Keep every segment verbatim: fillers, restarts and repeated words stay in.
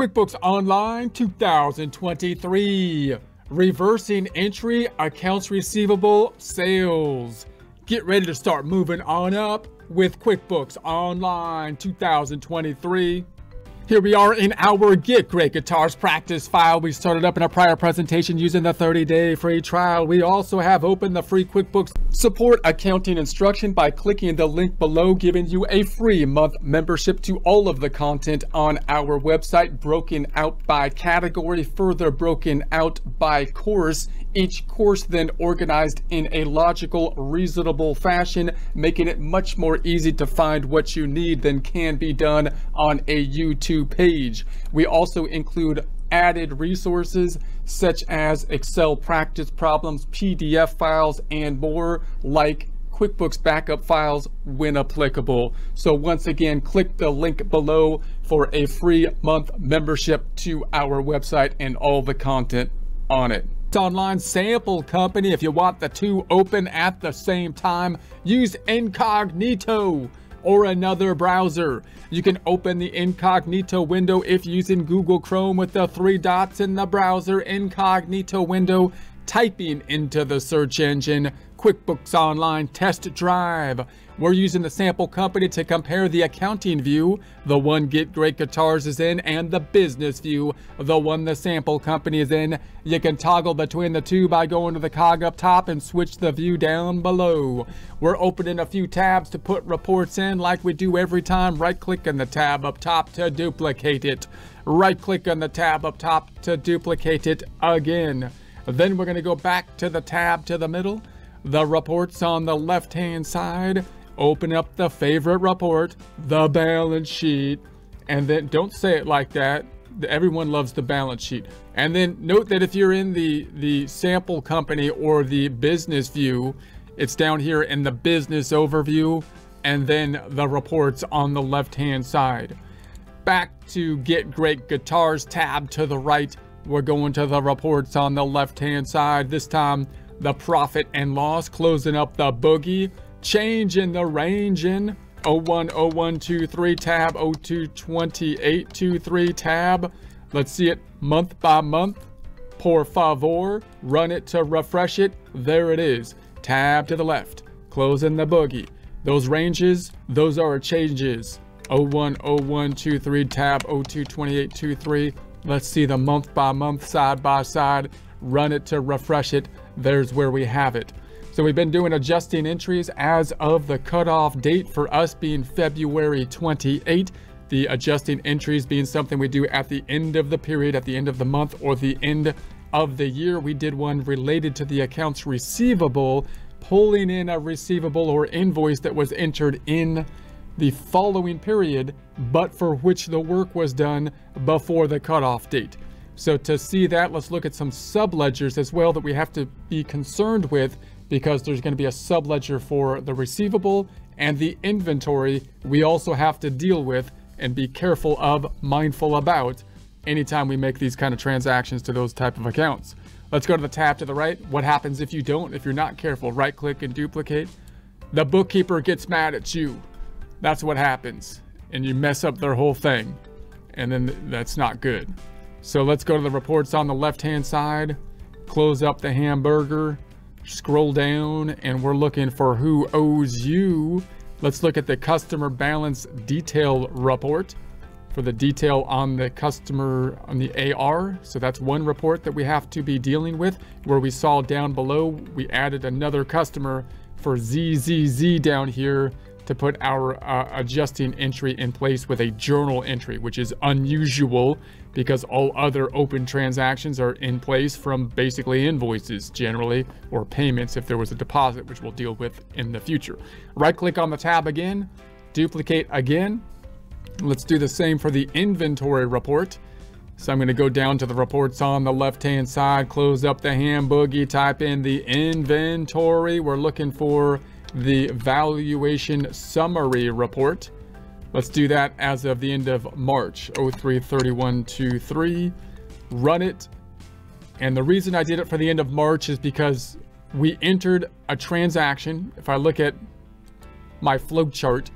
QuickBooks Online two thousand twenty-three, reversing entry accounts receivable sales. Get ready to start moving on up with QuickBooks Online two thousand twenty-three. Here we are in our Get Great Guitars practice file. We started up in a prior presentation using the thirty day free trial. We also have opened the free QuickBooks support accounting instruction by clicking the link below, giving you a free month membership to all of the content on our website, broken out by category, further broken out by course. Each course then organized in a logical, reasonable fashion, making it much more easy to find what you need than can be done on a YouTube page. We also include added resources such as Excel practice problems, P D F files, and more, like QuickBooks backup files when applicable. So once again, click the link below for a free month membership to our website and all the content on it. Online sample company, if you want the two open at the same time, use incognito or another browser. You can open the incognito window if using Google Chrome with the three dots in the browser incognito window, typing into the search engine QuickBooks Online Test Drive. We're using the sample company to compare the accounting view, the one Get Great Guitars is in, and the business view, the one the sample company is in. You can toggle between the two by going to the cog up top and switch the view down below. We're opening a few tabs to put reports in like we do every time. Right click on the tab up top to duplicate it. Right click on the tab up top to duplicate it again. Then we're going to go back to the tab to the middle. The reports on the left-hand side, open up the favorite report, the balance sheet, and then don't say it like that. Everyone loves the balance sheet. And then note that if you're in the, the sample company or the business view, it's down here in the business overview, and then the reports on the left-hand side. Back to Get Great Guitars tab to the right. We're going to the reports on the left-hand side. This time, the profit and loss, closing up the boogie, change in the range in oh one oh one two three tab, oh two two eight two three tab. Let's see it month by month. Por favor, run it to refresh it. There it is. Tab to the left, closing the boogie. Those ranges, those are changes. oh one oh one two three tab, oh two two eight two three. Let's see the month by month, side by side. Run it to refresh it. There's where we have it. So we've been doing adjusting entries as of the cutoff date for us being February twenty-eighth. The adjusting entries being something we do at the end of the period, at the end of the month, or the end of the year. We did one related to the accounts receivable, pulling in a receivable or invoice that was entered in the following period, but for which the work was done before the cutoff date. So to see that, let's look at some subledgers as well that we have to be concerned with, because there's going to be a subledger for the receivable and the inventory we also have to deal with and be careful of, mindful about, anytime we make these kind of transactions to those type of accounts. Let's go to the tab to the right. What happens if you don't, if you're not careful? Right click and duplicate. The bookkeeper gets mad at you. That's what happens. And you mess up their whole thing. And then that's not good. So let's go to the reports on the left-hand side, close up the hamburger, scroll down, and we're looking for who owes you. Let's look at the customer balance detail report for the detail on the customer, on the A R. So that's one report that we have to be dealing with, where we saw down below, we added another customer for Z Z Z down here to put our uh, adjusting entry in place with a journal entry, which is unusual because all other open transactions are in place from basically invoices generally, or payments if there was a deposit, which we'll deal with in the future. Right click on the tab again, duplicate again. Let's do the same for the inventory report. So I'm going to go down to the reports on the left-hand side, close up the ham boogie, type in the inventory. We're looking for the valuation summary report. Let's do that as of the end of March, oh three thirty-one twenty-three. Run it. And the reason I did it for the end of March is because we entered a transaction. If I look at my flow chart,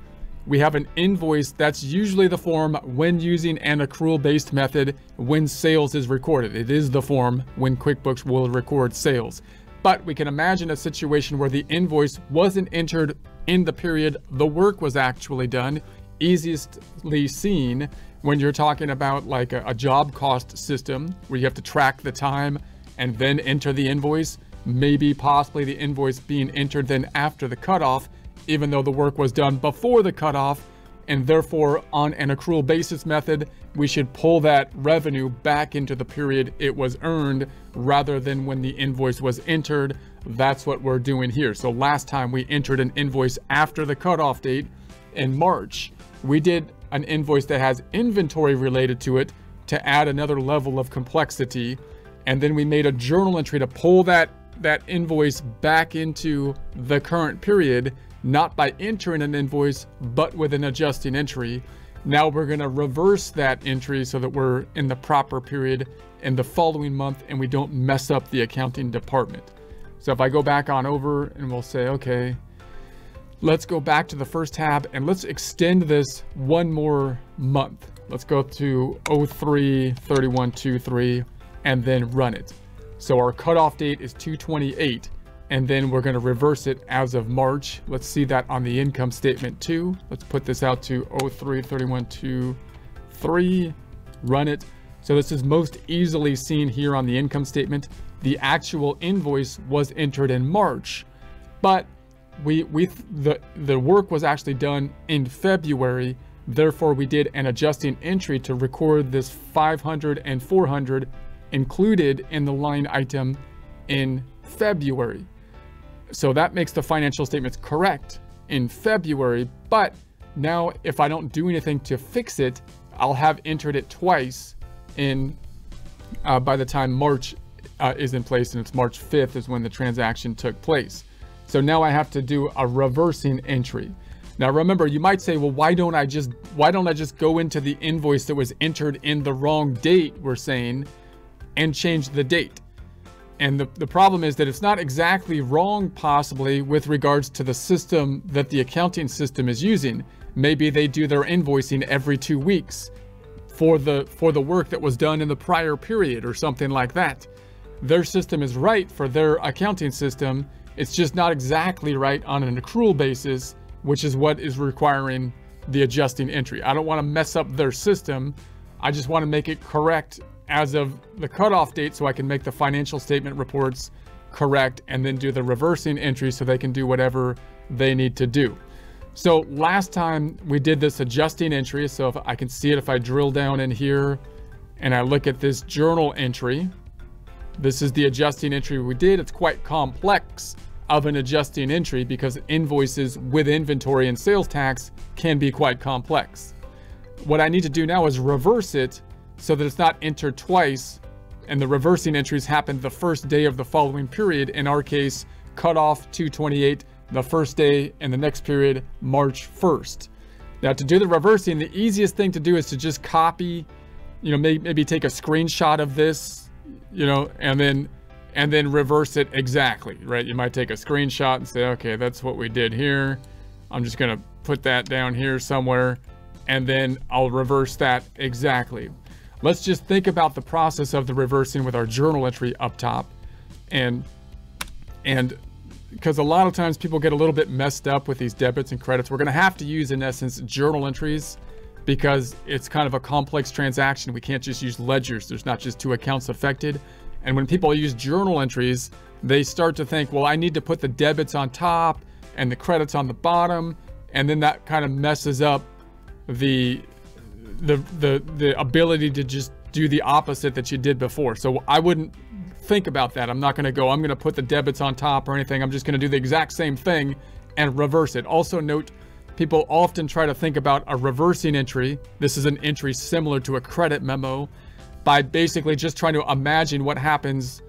we have an invoice that's usually the form when using an accrual-based method when sales is recorded. It is the form when QuickBooks will record sales. But we can imagine a situation where the invoice wasn't entered in the period the work was actually done, easiestly seen when you're talking about like a, a job cost system where you have to track the time and then enter the invoice. Maybe possibly the invoice being entered then after the cutoff, even though the work was done before the cutoff, and therefore on an accrual basis method, we should pull that revenue back into the period it was earned rather than when the invoice was entered. That's what we're doing here. So last time we entered an invoice after the cutoff date in March, we did an invoice that has inventory related to it to add another level of complexity. And then we made a journal entry to pull that, that invoice back into the current period, not by entering an invoice, but with an adjusting entry. Now we're gonna reverse that entry so that we're in the proper period in the following month and we don't mess up the accounting department. So if I go back on over and we'll say, okay, let's go back to the first tab and let's extend this one more month. Let's go to oh three thirty-one twenty-three and then run it. So our cutoff date is two twenty-eight. And then we're going to reverse it as of March. Let's see that on the income statement too. Let's put this out to oh three thirty-one twenty-three, run it. So this is most easily seen here on the income statement. The actual invoice was entered in March, but we, we the, the work was actually done in February. Therefore, we did an adjusting entry to record this five hundred and four hundred included in the line item in February. So that makes the financial statements correct in February, but now if I don't do anything to fix it, I'll have entered it twice in uh, by the time March uh, is in place, and it's March fifth is when the transaction took place. So now I have to do a reversing entry. Now remember, you might say, well, why don't I just why don't I just go into the invoice that was entered in the wrong date, we're saying, and change the date? And the, the problem is that it's not exactly wrong, possibly, with regards to the system that the accounting system is using. Maybe they do their invoicing every two weeks for the, for the work that was done in the prior period or something like that. Their system is right for their accounting system. It's just not exactly right on an accrual basis, which is what is requiring the adjusting entry. I don't want to mess up their system. I just want to make it correct as of the cutoff date so I can make the financial statement reports correct and then do the reversing entry so they can do whatever they need to do. So last time we did this adjusting entry. So if I can see it, if I drill down in here and I look at this journal entry, this is the adjusting entry we did. It's quite complex of an adjusting entry because invoices with inventory and sales tax can be quite complex. What I need to do now is reverse it so that it's not entered twice, and the reversing entries happen the first day of the following period. In our case, cutoff two twenty-eight, the first day, and the next period, March first. Now to do the reversing, the easiest thing to do is to just copy, you know, maybe, maybe take a screenshot of this, you know, and then, and then reverse it exactly, right? You might take a screenshot and say, okay, that's what we did here. I'm just gonna put that down here somewhere, and then I'll reverse that exactly. Let's just think about the process of the reversing with our journal entry up top. And and because a lot of times people get a little bit messed up with these debits and credits, we're going to have to use, in essence, journal entries because it's kind of a complex transaction. We can't just use ledgers. There's not just two accounts affected. And when people use journal entries, they start to think, well, I need to put the debits on top and the credits on the bottom. And then that kind of messes up the The, the the ability to just do the opposite that you did before. So I wouldn't think about that. I'm not going to go, I'm going to put the debits on top or anything. I'm just going to do the exact same thing and reverse it. Also note, people often try to think about a reversing entry. This is an entry similar to a credit memo by basically just trying to imagine what happens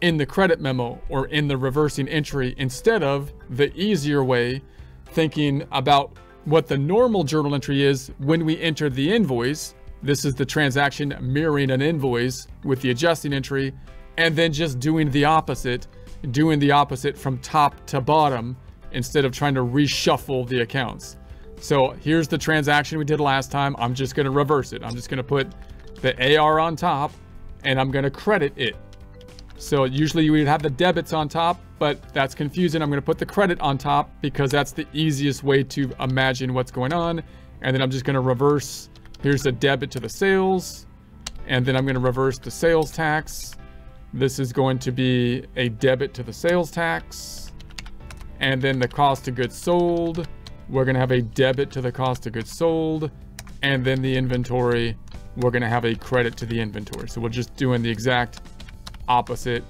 in the credit memo or in the reversing entry instead of the easier way, thinking about what the normal journal entry is when we enter the invoice. This is the transaction mirroring an invoice with the adjusting entry, and then just doing the opposite, doing the opposite from top to bottom instead of trying to reshuffle the accounts. So here's the transaction we did last time. I'm just going to reverse it. I'm just going to put the A R on top and I'm going to credit it. So usually you would have the debits on top, but that's confusing. I'm going to put the credit on top because that's the easiest way to imagine what's going on. And then I'm just going to reverse. Here's the debit to the sales. And then I'm going to reverse the sales tax. This is going to be a debit to the sales tax. And then the cost of goods sold. We're going to have a debit to the cost of goods sold. And then the inventory, we're going to have a credit to the inventory. So we're just doing the exact opposite.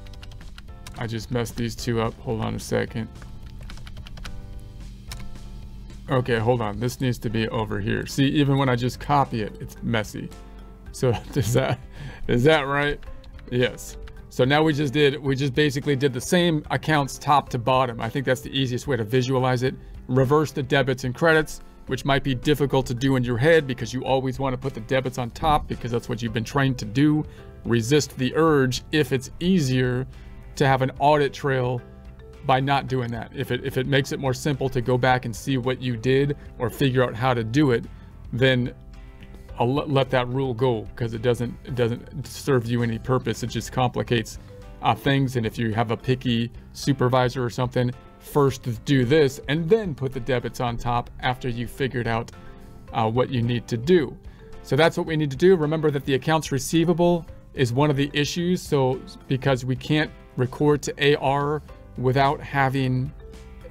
I just messed these two up. Hold on a second. Okay, hold on. This needs to be over here. See, even when I just copy it, it's messy. So is that, is that right? Yes. So now we just did, we just basically did the same accounts top to bottom. I think that's the easiest way to visualize it. Reverse the debits and credits, which might be difficult to do in your head because you always want to put the debits on top because that's what you've been trained to do. Resist the urge if it's easier to have an audit trail by not doing that. If it, if it makes it more simple to go back and see what you did or figure out how to do it, then I'll let that rule go because it doesn't, it doesn't serve you any purpose. It just complicates uh, things. And if you have a picky supervisor or something, first do this and then put the debits on top after you figured out uh, what you need to do. So that's what we need to do. Remember that the accounts receivable is one of the issues. So because we can't record to A R without having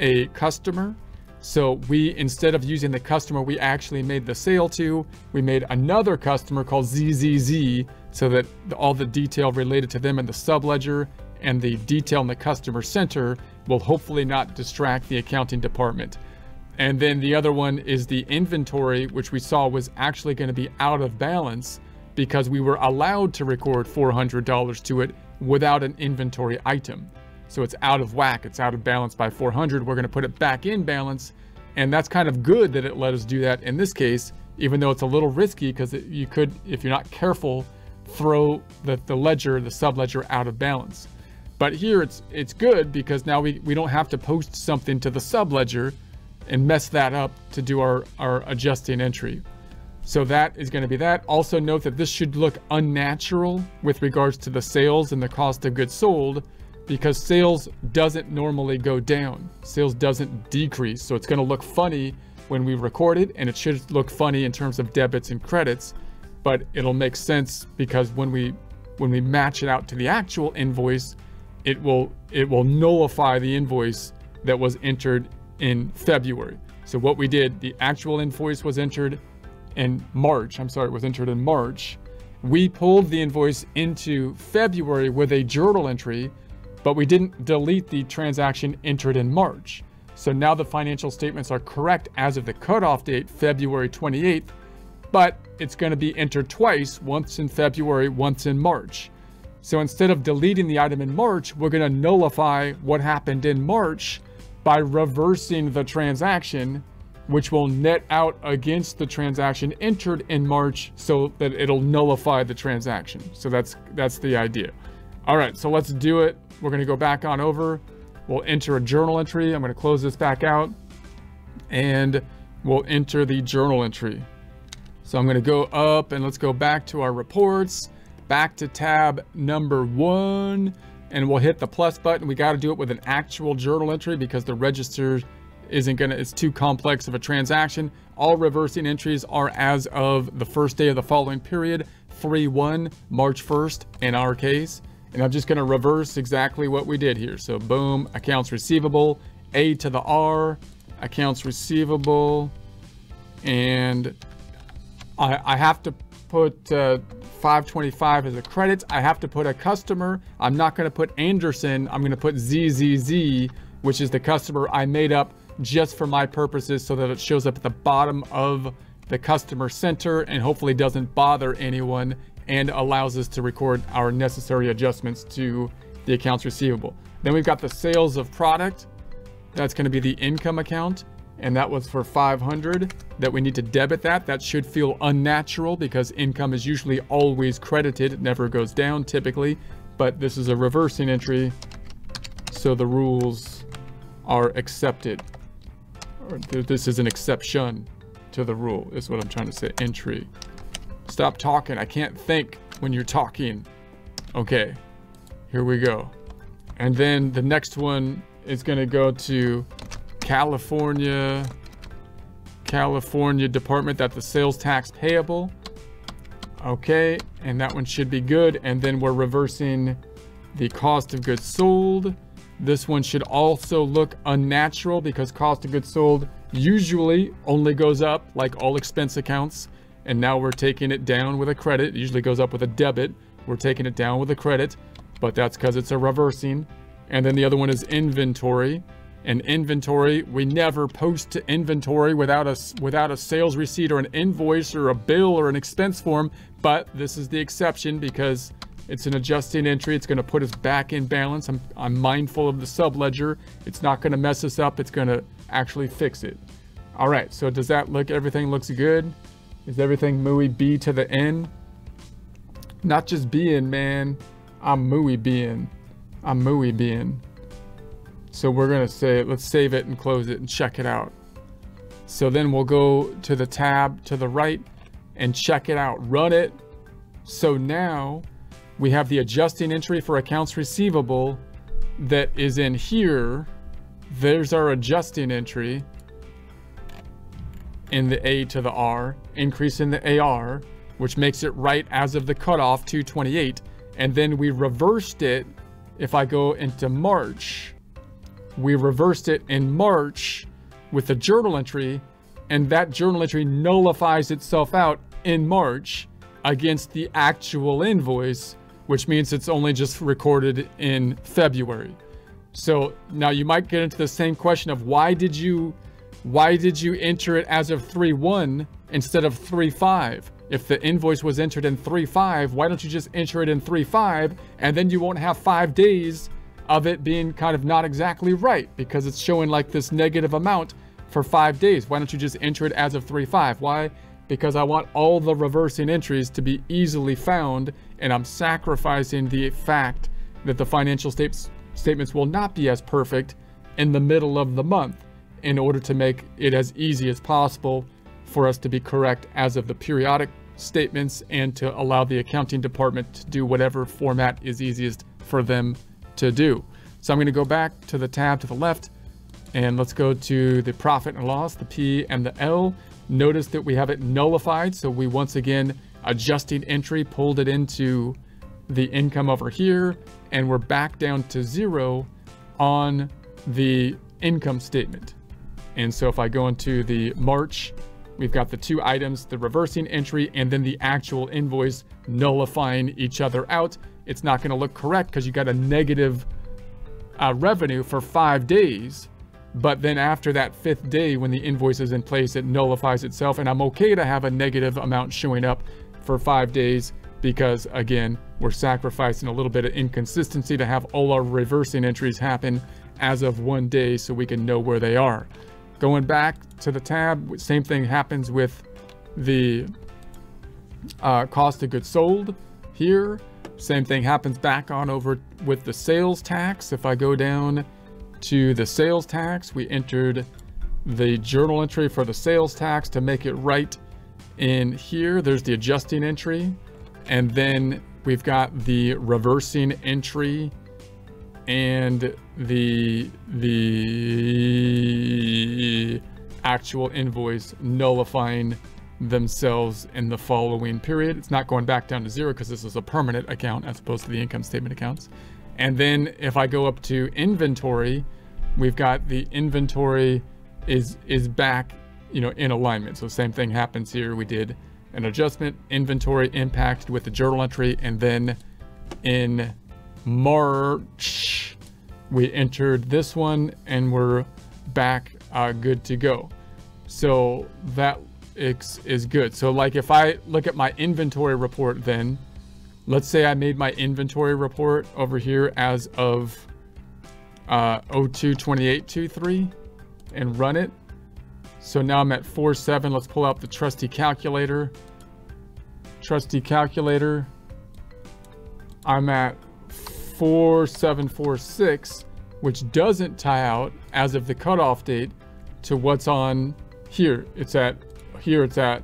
a customer. So we, instead of using the customer we actually made the sale to, we made another customer called Z Z Z so that all the detail related to them in the subledger and the detail in the customer center will hopefully not distract the accounting department. And then the other one is the inventory, which we saw was actually going to be out of balance because we were allowed to record four hundred dollars to it without an inventory item. So it's out of whack, it's out of balance by four hundred. We're gonna put it back in balance. And that's kind of good that it let us do that in this case, even though it's a little risky because you could, if you're not careful, throw the, the ledger, the subledger out of balance. But here it's it's good because now we, we don't have to post something to the subledger and mess that up to do our, our adjusting entry. So that is gonna be that. Also note that this should look unnatural with regards to the sales and the cost of goods sold, because sales doesn't normally go down. Sales doesn't decrease. So it's gonna look funny when we record it, and it should look funny in terms of debits and credits, but it'll make sense because when we when we match it out to the actual invoice, it will it will nullify the invoice that was entered in February. So what we did, the actual invoice was entered in March. I'm sorry, it was entered in March. We pulled the invoice into February with a journal entry, but we didn't delete the transaction entered in March. So now the financial statements are correct as of the cutoff date, February twenty-eighth, but it's going to be entered twice, once in February, once in March. So instead of deleting the item in March, we're going to nullify what happened in March by reversing the transaction, which will net out against the transaction entered in March so that it'll nullify the transaction. So that's, that's the idea. All right, so let's do it. We're gonna go back on over. We'll enter a journal entry. I'm gonna close this back out and we'll enter the journal entry. So I'm gonna go up and let's go back to our reports, back to tab number one, and we'll hit the plus button. We gotta do it with an actual journal entry because the register isn't gonna, it's too complex of a transaction. All reversing entries are as of the first day of the following period, three one, March first in our case. And I'm just going to reverse exactly what we did here. So boom, accounts receivable, A to the R, accounts receivable. And I, I have to put uh, five twenty-five as a credit. I have to put a customer. I'm not going to put Anderson. I'm going to put Z Z Z, which is the customer I made up just for my purposes so that it shows up at the bottom of the customer center and hopefully doesn't bother anyone and allows us to record our necessary adjustments to the accounts receivable. Then we've got the sales of product. That's gonna be the income account. And that was for five hundred that we need to debit that. That should feel unnatural because income is usually always credited. It never goes down typically, but this is a reversing entry. So the rules are accepted. Or this is an exception. to the rule is what I'm trying to say. Entry. Stop talking. I can't think when you're talking. Okay, here we go. And then the next one is going to go to California, California department that the sales tax payable. Okay, and that one should be good. And then we're reversing the cost of goods sold. This one should also look unnatural because cost of goods sold usually only goes up like all expense accounts. And now we're taking it down with a credit. It usually goes up with a debit. We're taking it down with a credit, but that's because it's a reversing. And then the other one is inventory. And inventory, we never post to inventory without a, without a sales receipt or an invoice or a bill or an expense form. But this is the exception because it's an adjusting entry. It's going to put us back in balance. I'm, I'm mindful of the subledger. It's not going to mess us up. It's going to actually fix it. All right. So does that look, everything looks good? Is everything mooey B to the N? Not just being, man. I'm mooey being. I'm mooey being. So we're going to say, let's save it and close it and check it out. So then we'll go to the tab to the right and check it out. Run it. So now we have the adjusting entry for accounts receivable that is in here. There's our adjusting entry in the A to the R, increase in the A R, which makes it right as of the cutoff two twenty-eight. And then we reversed it. If I go into March, we reversed it in March with the journal entry, and that journal entry nullifies itself out in March against the actual invoice, which means it's only just recorded in February. So now you might get into the same question of why did you, why did you enter it as of three one instead of three five? If the invoice was entered in three five, why don't you just enter it in three five? And then you won't have five days of it being kind of not exactly right because it's showing like this negative amount for five days. Why don't you just enter it as of three five? Why? Because I want all the reversing entries to be easily found, and I'm sacrificing the fact that the financial stat statements will not be as perfect in the middle of the month in order to make it as easy as possible for us to be correct as of the periodic statements and to allow the accounting department to do whatever format is easiest for them to do. So I'm going to go back to the tab to the left, and let's go to the profit and loss, the P and the L. Notice that we have it nullified. So we once again, adjusting entry, pulled it into the income over here, and we're back down to zero on the income statement. And so if I go into the March, we've got the two items, the reversing entry, and then the actual invoice nullifying each other out. It's not going to look correct because you got a negative uh, revenue for five days. But then after that fifth day, when the invoice is in place, it nullifies itself. And I'm okay to have a negative amount showing up for five days because, again, we're sacrificing a little bit of inconsistency to have all our reversing entries happen as of one day so we can know where they are. Going back to the tab, same thing happens with the uh, cost of goods sold here. Same thing happens back on over with the sales tax. If I go down to the sales tax, we entered the journal entry for the sales tax to make it right in here. There's the adjusting entry, and then we've got the reversing entry and the the actual invoice nullifying themselves in the following period. It's not going back down to zero because this is a permanent account as opposed to the income statement accounts. And then if I go up to inventory, we've got the inventory is is back, you know, in alignment. So same thing happens here. We did an adjustment, inventory impacted with the journal entry. And then in March, we entered this one and we're back uh, good to go. So that is, is good. So like if I look at my inventory report, then let's say I made my inventory report over here as of uh, oh two twenty-eight twenty-three and run it. So now I'm at four seven. Let's pull out the trusty calculator. Trusty calculator. I'm at four seven four six, which doesn't tie out as of the cutoff date to what's on here. It's at here it's at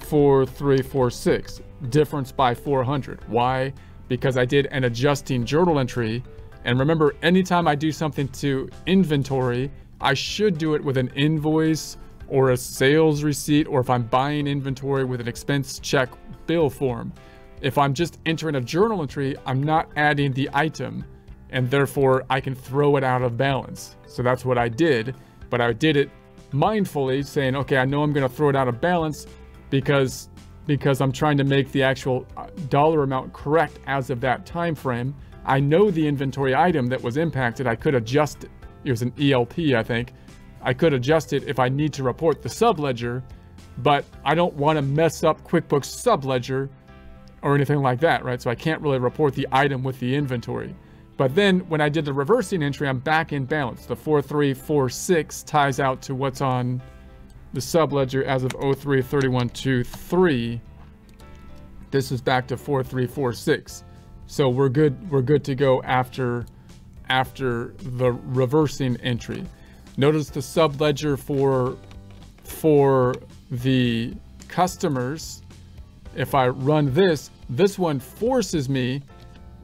four three four six, difference by four hundred. Why? Because I did an adjusting journal entry. And remember, anytime I do something to inventory, I should do it with an invoice or a sales receipt, or if I'm buying inventory, with an expense check bill form. If I'm just entering a journal entry, I'm not adding the item, and therefore I can throw it out of balance. So that's what I did, but I did it mindfully, saying, okay, I know I'm gonna throw it out of balance because, because I'm trying to make the actual dollar amount correct as of that time frame. I know the inventory item that was impacted, I could adjust it. It was an E L P, I think. I could adjust it if I need to report the subledger, but I don't want to mess up QuickBooks subledger or anything like that, right? So I can't really report the item with the inventory. But then when I did the reversing entry, I'm back in balance. The four three four six ties out to what's on the subledger as of oh three thirty-one twenty-three. This is back to four three four six. So we're good, we're good to go after after the reversing entry. Notice the subledger for, for the customers. If I run this, this one forces me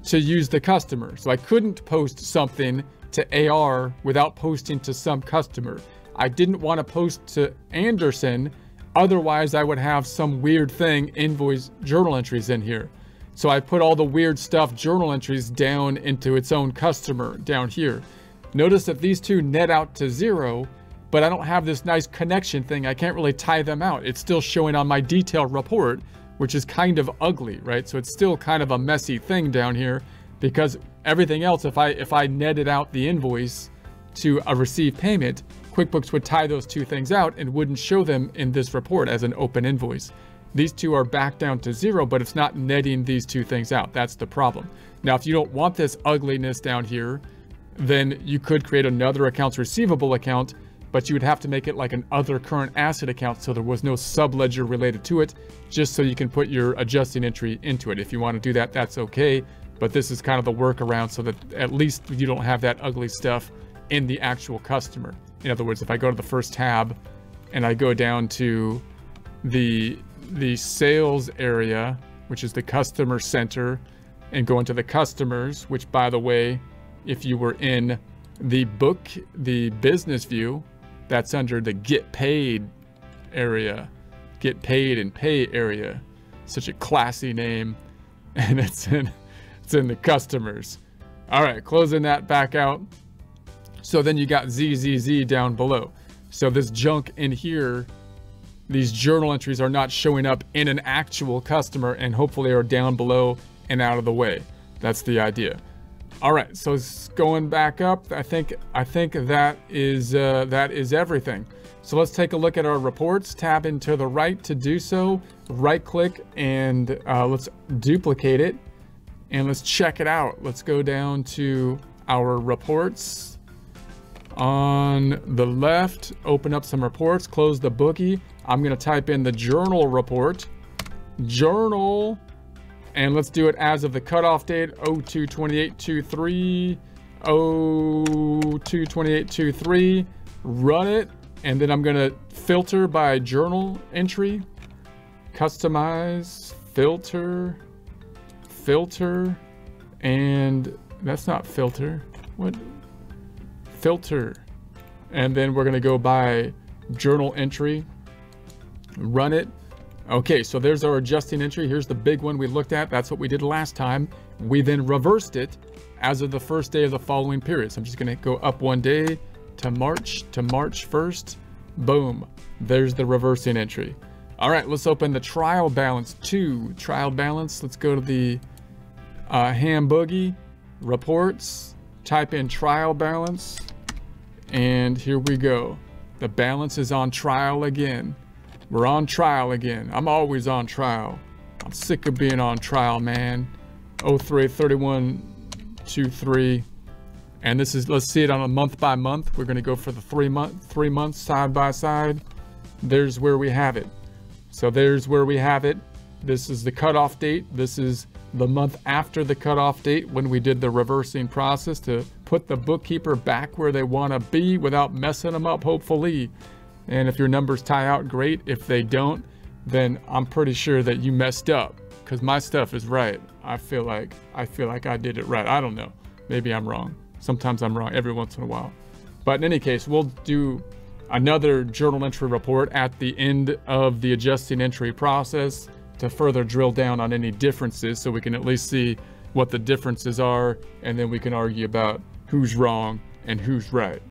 to use the customer. So I couldn't post something to A R without posting to some customer. I didn't want to post to Anderson, otherwise I would have some weird thing, invoice journal entries in here. So I put all the weird stuff, journal entries, down into its own customer down here. Notice that these two net out to zero, but I don't have this nice connection thing. I can't really tie them out. It's still showing on my detailed report, which is kind of ugly, right? So it's still kind of a messy thing down here, because everything else, if I, if I netted out the invoice to a received payment, QuickBooks would tie those two things out and wouldn't show them in this report as an open invoice. These two are back down to zero, but it's not netting these two things out. That's the problem. Now, if you don't want this ugliness down here, then you could create another accounts receivable account, but you would have to make it like an other current asset account, so there was no subledger related to it, just so you can put your adjusting entry into it. If you want to do that, that's okay. But this is kind of the workaround so that at least you don't have that ugly stuff in the actual customer. In other words, if I go to the first tab and I go down to the the sales area, which is the customer center, and go into the customers, which, by the way, if you were in the book, the business view, that's under the get paid area, get paid and pay area, such a classy name. And it's in, it's in the customers. All right, closing that back out. So then you got Z Z Z down below. So this junk in here, these journal entries are not showing up in an actual customer, and hopefully are down below and out of the way. That's the idea. All right, so it's going back up. I think I think that is uh, that is everything. So let's take a look at our reports. Tab into the right to do so. Right click and uh, let's duplicate it and let's check it out. Let's go down to our reports. On the left, open up some reports, close the bookie. I'm gonna type in the journal report, journal, and let's do it as of the cutoff date, oh two twenty-eight twenty-three, oh two twenty-eight twenty-three, run it. And then I'm gonna filter by journal entry, customize, filter, filter, and that's not filter, what? Filter. And then we're gonna go by journal entry, run it. Okay, so there's our adjusting entry. Here's the big one we looked at. That's what we did last time. We then reversed it as of the first day of the following period. So I'm just gonna go up one day to March, to March first. Boom, there's the reversing entry. All right, let's open the trial balance two. Trial balance, let's go to the uh, Ham Boogie, reports, type in trial balance, and here we go. The balance is on trial again. We're on trial again. I'm always on trial. I'm sick of being on trial, man. oh three thirty-one twenty-three. And this is, let's see it on a month by month. We're gonna go for the three month, three months side by side. There's where we have it. So there's where we have it. This is the cutoff date. This is the month after the cutoff date when we did the reversing process to put the bookkeeper back where they wanna be without messing them up, hopefully. And if your numbers tie out, great. If they don't, then I'm pretty sure that you messed up, because my stuff is right. I feel like I feel like I did it right. I don't know. Maybe I'm wrong. Sometimes I'm wrong every once in a while. But in any case, we'll do another journal entry report at the end of the adjusting entry process to further drill down on any differences, so we can at least see what the differences are, and then we can argue about who's wrong and who's right.